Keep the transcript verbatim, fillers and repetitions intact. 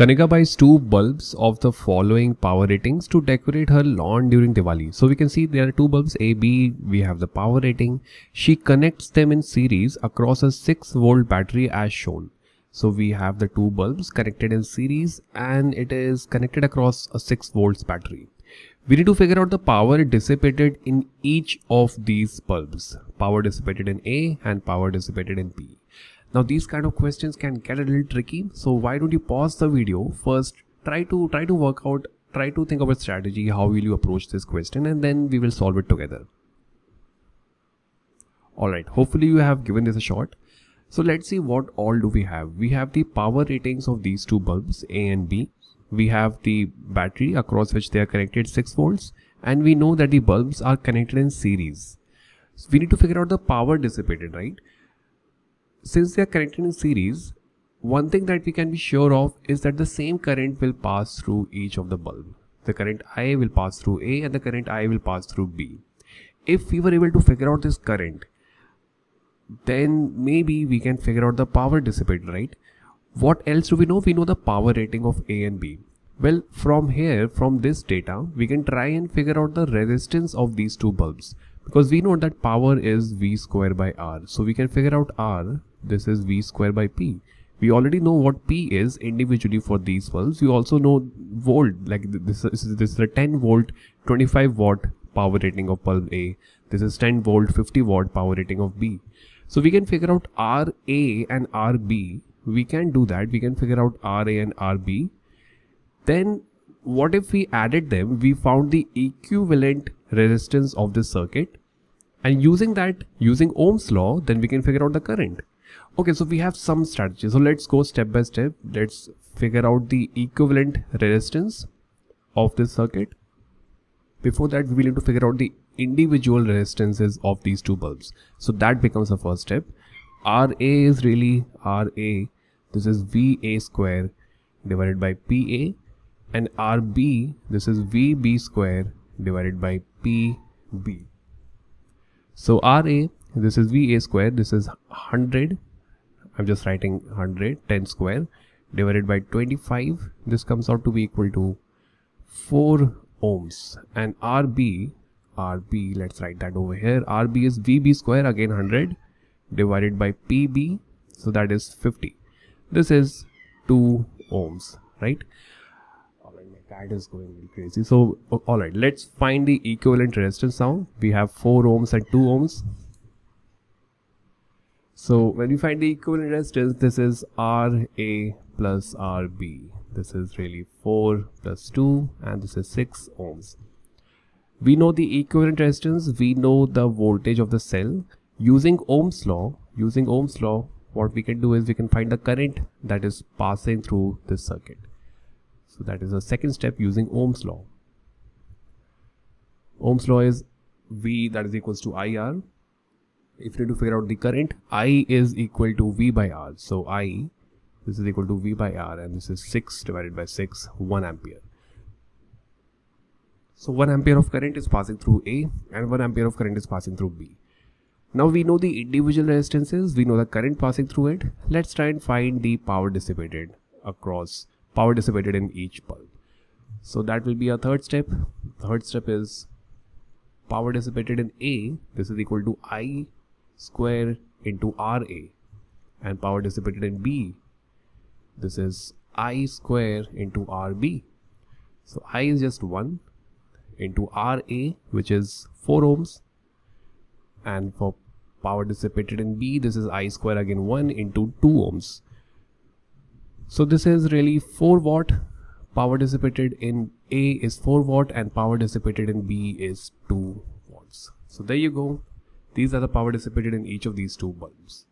Kanika buys two bulbs of the following power ratings to decorate her lawn during Diwali. So we can see there are two bulbs A, B, we have the power rating. She connects them in series across a six volt battery as shown. So we have the two bulbs connected in series and it is connected across a six volts battery. We need to figure out the power dissipated in each of these bulbs. Power dissipated in A and power dissipated in B. Now these kind of questions can get a little tricky, so why don't you pause the video first, try to try to work out, try to think of a strategy, how will you approach this question, and then we will solve it together. Alright, hopefully you have given this a shot. So let's see what all do we have. We have the power ratings of these two bulbs A and B. We have the battery across which they are connected six volts, and we know that the bulbs are connected in series. So we need to figure out the power dissipated, right? Since they are connected in series, one thing that we can be sure of is that the same current will pass through each of the bulb. The current I will pass through A and the current I will pass through B. If we were able to figure out this current, then maybe we can figure out the power dissipated, right? What else do we know? We know the power rating of A and B. Well, from here, from this data, we can try and figure out the resistance of these two bulbs, because we know that power is V square by R. So we can figure out R. This is V square by P. We already know what P is individually for these bulbs. You also know volt, like this is, this is a ten volt, twenty-five watt power rating of bulb A. This is ten volt, fifty watt power rating of B. So we can figure out R A and R B. We can do that. We can figure out R A and R B. Then what if we added them? We found the equivalent resistance of the circuit, and using that, using Ohm's law, then we can figure out the current. Okay, so we have some strategy. So let's go step by step. Let's figure out the equivalent resistance of this circuit. Before that, we need to figure out the individual resistances of these two bulbs. So that becomes the first step. R A is really R A. This is V A square divided by P A, and R B, this is V B square divided by P B. So R A, this is V A square, this is one hundred, I'm just writing one hundred, ten square, divided by twenty-five, this comes out to be equal to four ohms, and R B, R B, let's write that over here, R B is V B square, again one hundred, divided by P B, so that is fifty. This is two ohms, right? That is going crazy. So, all right, let's find the equivalent resistance now. We have four ohms and two ohms. So, when we find the equivalent resistance, this is R A plus R B. This is really four plus two, and this is six ohms. We know the equivalent resistance. We know the voltage of the cell. Using Ohm's law, using Ohm's law, what we can do is we can find the current that is passing through this circuit. So that is the second step, using Ohm's law. Ohm's law is V that is equals to I R. If you need to figure out the current, I is equal to V by R. So I, this is equal to V by R, and this is six divided by six, one ampere. So one ampere of current is passing through A and one ampere of current is passing through B. Now we know the individual resistances, we know the current passing through it. Let's try and find the power dissipated across power dissipated in each bulb. So that will be our third step. Third step is power dissipated in A. This is equal to I square into R A, and power dissipated in B. This is I square into R B. So I is just one into R A, which is four ohms. And for power dissipated in B, this is I square again one into two ohms. So this is really four watt, power dissipated in A is four watt, and power dissipated in B is two watts. So there you go. These are the power dissipated in each of these two bulbs.